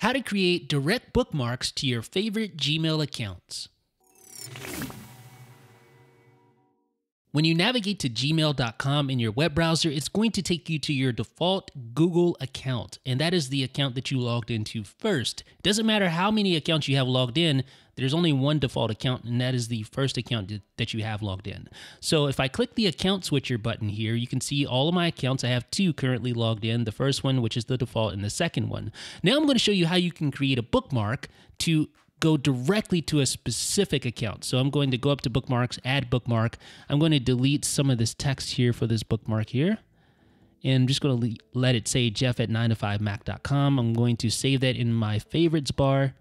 How to create direct bookmarks to your favorite Gmail accounts. When you navigate to gmail.com in your web browser, it's going to take you to your default Google account, and that is the account that you logged into first. It doesn't matter how many accounts you have logged in, there's only one default account, and that is the first account that you have logged in. So if I click the account switcher button here, you can see all of my accounts. I have two currently logged in, the first one, which is the default, and the second one. Now I'm going to show you how you can create a bookmark to go directly to a specific account. So I'm going to go up to bookmarks, add bookmark. I'm going to delete some of this text here for this bookmark here. And I'm just going to let it say jeff@9to5mac.com. I'm going to save that in my favorites bar.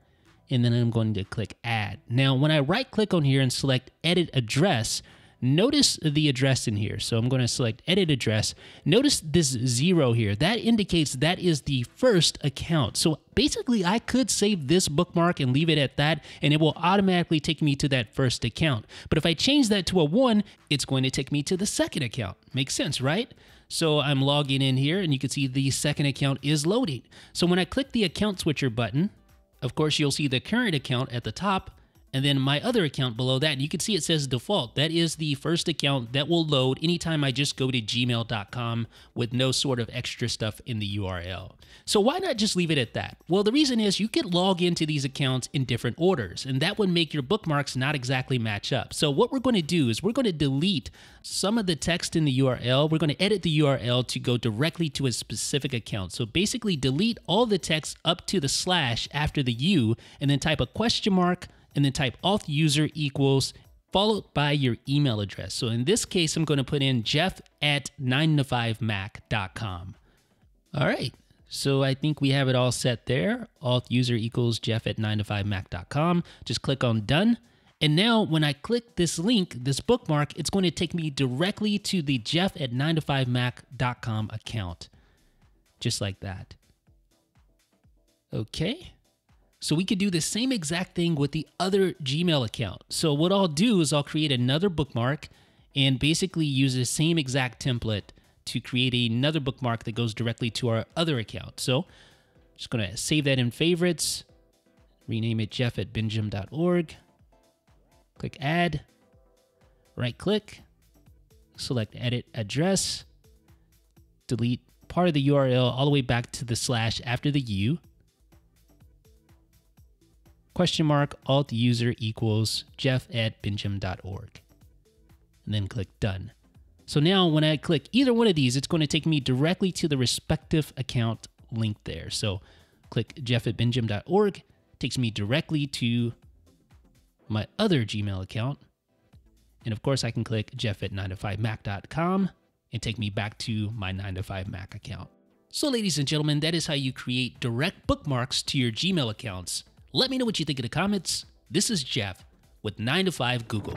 And then I'm going to click add. Now, when I right click on here and select edit address, notice the address in here. So I'm going to select edit address. Notice this 0 here. That indicates that is the first account. So basically I could save this bookmark and leave it at that, and it will automatically take me to that first account. But if I change that to a 1, it's going to take me to the second account. Makes sense, right? So I'm logging in here and you can see the second account is loading. So when I click the account switcher button, of course, you'll see the current account at the top, and then my other account below that. And you can see it says default. That is the first account that will load anytime I just go to gmail.com with no sort of extra stuff in the URL. So why not just leave it at that? Well, the reason is you could log into these accounts in different orders, and that would make your bookmarks not exactly match up. So what we're going to do is we're going to delete some of the text in the URL. We're going to edit the URL to go directly to a specific account. So basically delete all the text up to the slash after the U, and then type a question mark, and then type auth user equals followed by your email address. So in this case, I'm going to put in jeff@9to5mac.com. All right. So I think we have it all set there. Auth user equals jeff@9to5mac.com. Just click on done. And now when I click this link, this bookmark, it's going to take me directly to the jeff@9to5mac.com account. Just like that. Okay. So we could do the same exact thing with the other Gmail account. So what I'll do is I'll create another bookmark and basically use the same exact template to create another bookmark that goes directly to our other account. So I'm just going to save that in favorites, rename it jeff@benjam.org, click add, right click, select edit address, delete part of the URL all the way back to the slash after the U, question mark, alt user equals jeff@benjam.org. And then click done. So now when I click either one of these, it's going to take me directly to the respective account link there. So click jeff@benjam.org, takes me directly to my other Gmail account. And of course I can click jeff@9to5mac.com and take me back to my 9to5mac account. So ladies and gentlemen, that is how you create direct bookmarks to your Gmail accounts. Let me know what you think in the comments. This is Jeff with 9to5 Google.